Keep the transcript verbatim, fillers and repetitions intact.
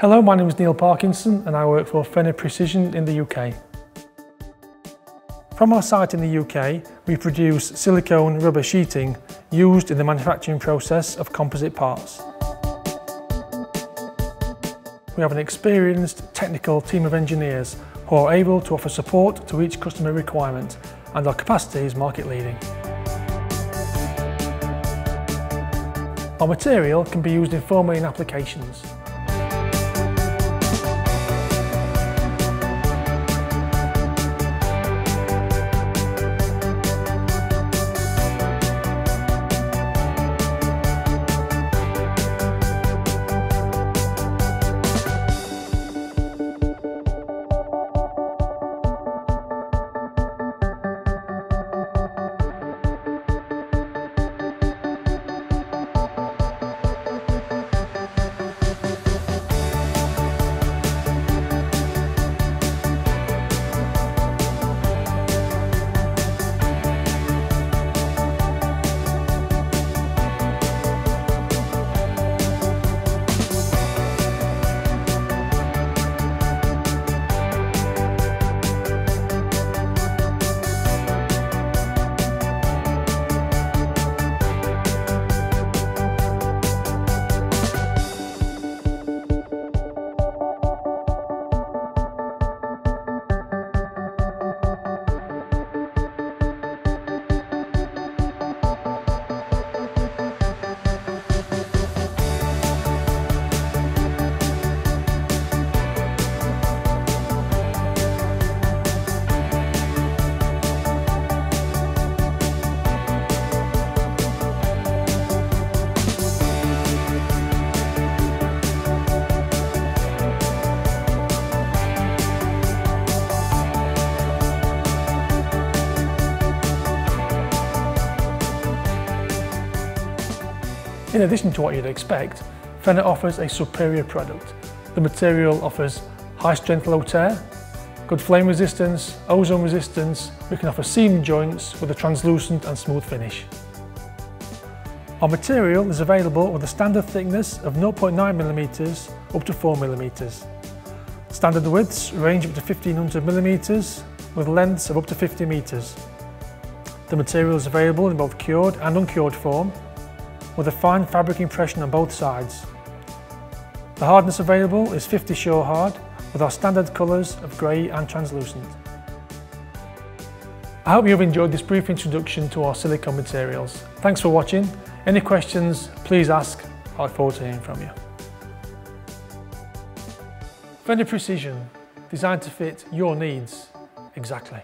Hello, my name is Neil Parkinson and I work for Fenner Precision in the U K. From our site in the U K, we produce silicone rubber sheeting used in the manufacturing process of composite parts. We have an experienced technical team of engineers who are able to offer support to each customer requirement, and our capacity is market leading. Our material can be used in four main applications. In addition to what you'd expect, Fenner offers a superior product. The material offers high strength low tear, good flame resistance, ozone resistance. We can offer seam joints with a translucent and smooth finish. Our material is available with a standard thickness of zero point nine millimetres up to four millimetres. Standard widths range up to fifteen hundred millimetres with lengths of up to fifty metres. The material is available in both cured and uncured form, with a fine fabric impression on both sides. The hardness available is fifty Shore Hard, with our standard colours of grey and translucent. I hope you've enjoyed this brief introduction to our silicone materials. Thanks for watching. Any questions, please ask. I look forward to hearing from you. Fenner Precision, designed to fit your needs exactly.